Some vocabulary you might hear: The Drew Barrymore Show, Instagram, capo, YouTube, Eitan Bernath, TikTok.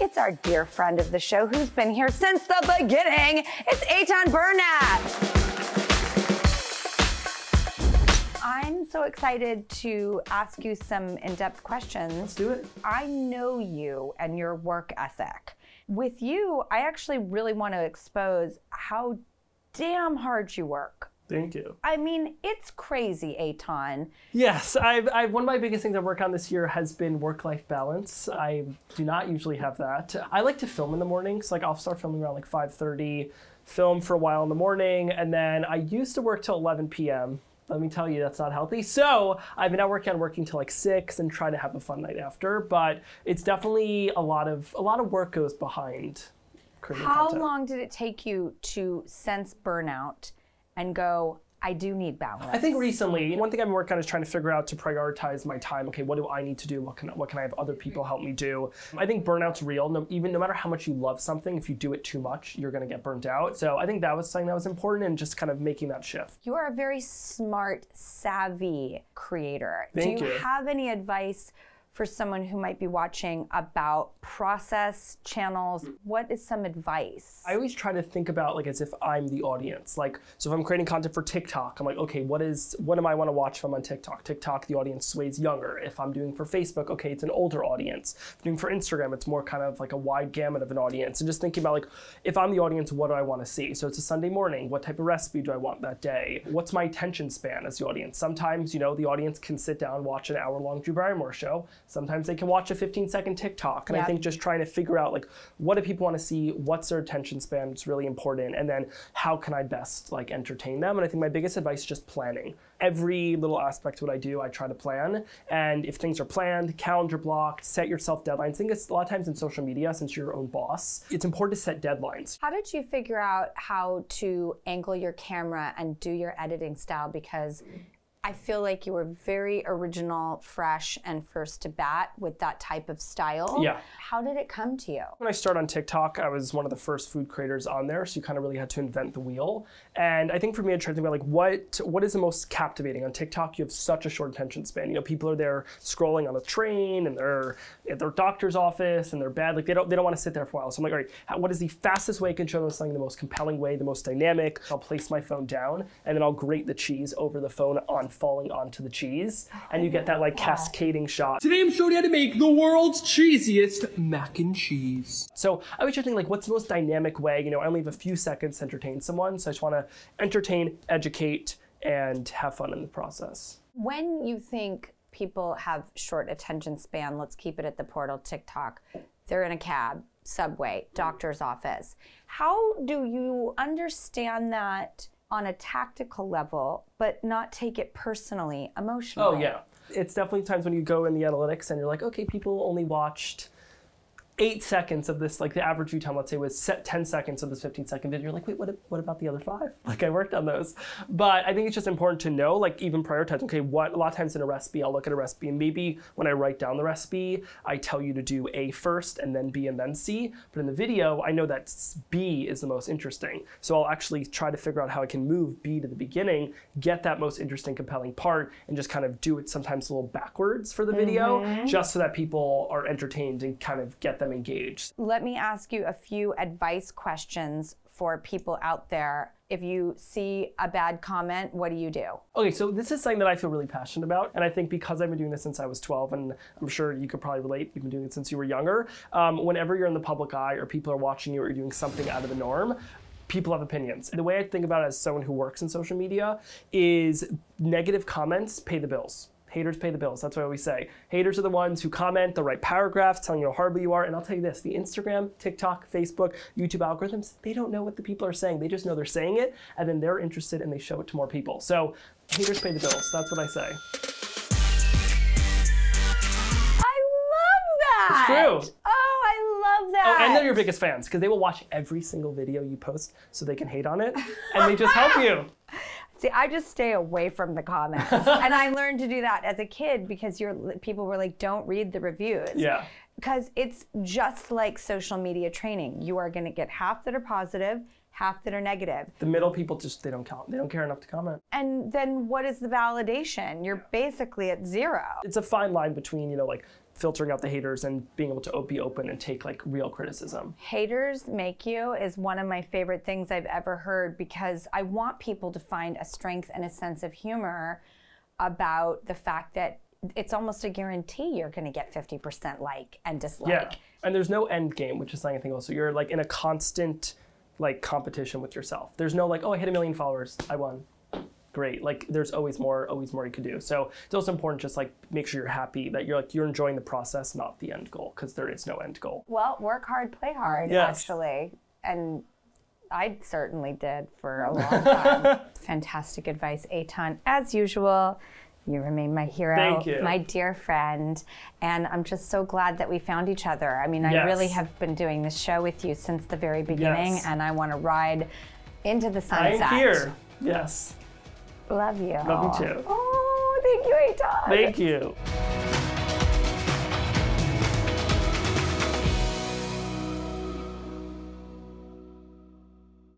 It's our dear friend of the show who's been here since the beginning. It's Eitan Bernath. I'm so excited to ask you some in-depth questions. Let's do it. I know you and your work ethic. With you, I actually really want to expose how damn hard you work. Thank you. I mean, it's crazy, Eitan. Yes, I've one of my biggest things I work on this year has been work-life balance. I do not usually have that. I like to film in the mornings. Like, I'll start filming around like 5:30, film for a while in the morning, and then I used to work till 11 p.m. Let me tell you, that's not healthy. So I've been now working on working till like 6 and try to have a fun night after. But it's definitely a lot of work goes behind creating content. How long did it take you to sense burnout and go, I do need balance? I think recently, one thing I've been working on is trying to figure out to prioritize my time. Okay, what do I need to do? What can I have other people help me do? I think burnout's real. No matter how much you love something, if you do it too much, you're gonna get burnt out. So I think that was something that was important and just kind of making that shift. You are a very smart, savvy creator. Thank you. Do you have any advice for someone who might be watching about process channels? What is some advice? I always try to think about like as if I'm the audience. Like, so if I'm creating content for TikTok, I'm like, okay, what am I want to watch if I'm on TikTok? TikTok, the audience sways younger. If I'm doing for Facebook, okay, it's an older audience. If I'm doing for Instagram, it's more kind of like a wide gamut of an audience. And just thinking about like, if I'm the audience, what do I want to see? So it's a Sunday morning, what type of recipe do I want that day? What's my attention span as the audience? Sometimes, you know, the audience can sit down, watch an hour-long Drew Barrymore show. Sometimes they can watch a 15-second TikTok. And yep. I think just trying to figure out like, what do people want to see? What's their attention span? It's really important. And then how can I best like entertain them? And I think my biggest advice is just planning. Every little aspect of what I do, I try to plan. And if things are planned, calendar blocked, set yourself deadlines. I think it's a lot of times in social media, since you're your own boss, it's important to set deadlines. How did you figure out how to angle your camera and do your editing style? Because I feel like you were very original, fresh, and first to bat with that type of style. Yeah. How did it come to you? When I started on TikTok, I was one of the first food creators on there, so you kind of really had to invent the wheel. And I think for me, I tried to think about like, what is the most captivating? On TikTok, you have such a short attention span. You know, people are there scrolling on a train, and they're at their doctor's office, and they're bad. Like, they don't want to sit there for a while. So I'm like, all right, what is the fastest way I can show them something, the most compelling way, the most dynamic? I'll place my phone down, and then I'll grate the cheese over the phone on falling onto the cheese, and you get that like cascading shot. Today I'm showing you how to make the world's cheesiest mac and cheese. So I was just thinking like, what's the most dynamic way? You know, I only have a few seconds to entertain someone, so I just want to entertain, educate, and have fun in the process. When you think people have short attention span, let's keep it at the portal TikTok, they're in a cab, subway, doctor's office. How do you understand that on a tactical level, but not take it personally, emotionally? Oh yeah, it's definitely times when you go in the analytics and you're like, okay, people only watched 8 seconds of this, like the average view time, let's say, was set 10 seconds of this 15-second video. You're like, wait, what about the other 5? Like, I worked on those. But I think it's just important to know, like, even prioritize, okay, what, a lot of times in a recipe, I'll look at a recipe, and maybe when I write down the recipe, I tell you to do A first, and then B, and then C. But in the video, I know that B is the most interesting. So I'll actually try to figure out how I can move B to the beginning, get that most interesting, compelling part, and just kind of do it sometimes a little backwards for the video, just so that people are entertained and kind of get them engaged. Let me ask you a few advice questions for people out there. If you see a bad comment, what do you do? Okay, so this is something that I feel really passionate about, and I think because I've been doing this since I was 12, and I'm sure you could probably relate, you've been doing it since you were younger, whenever you're in the public eye or people are watching you or you're doing something out of the norm, people have opinions. And the way I think about it as someone who works in social media is negative comments pay the bills. Haters pay the bills, that's what I always say. Haters are the ones who comment, they'll write paragraphs telling you how horrible you are, and I'll tell you this, the Instagram, TikTok, Facebook, YouTube algorithms, they don't know what the people are saying, they just know they're saying it, and then they're interested and they show it to more people. So, haters pay the bills, that's what I say. I love that! It's true. Oh, and they're your biggest fans, because they will watch every single video you post so they can hate on it, and they just help you. See, I just stay away from the comments. And I learned to do that as a kid because people were like, don't read the reviews. Yeah. Because it's just like social media training. You are going to get half that are positive, half that are negative. The middle people just, they don't care enough to comment. And then what is the validation? You're basically at zero. It's a fine line between, you know, like filtering out the haters and being able to be open and take like real criticism. Haters make you is one of my favorite things I've ever heard, because I want people to find a strength and a sense of humor about the fact that it's almost a guarantee you're going to get 50% like and dislike. Yeah. And there's no end game, which is something I think also you're like in a constant like competition with yourself. There's no like, oh, I hit 1 million followers, I won. Great. Like there's always more you could do. So it's also important just like make sure you're happy that you're enjoying the process, not the end goal, because there is no end goal. Well, work hard, play hard, yes. Actually. And I certainly did for a long time. Fantastic advice, Eitan. As usual, you remain my hero. Thank you. My dear friend. And I'm just so glad that we found each other. I mean, yes. I really have been doing this show with you since the very beginning, yes. And I want to ride into the sunset. I'm here. Yes. Love you. Love you too. Oh, thank you, Eitan. Thank you.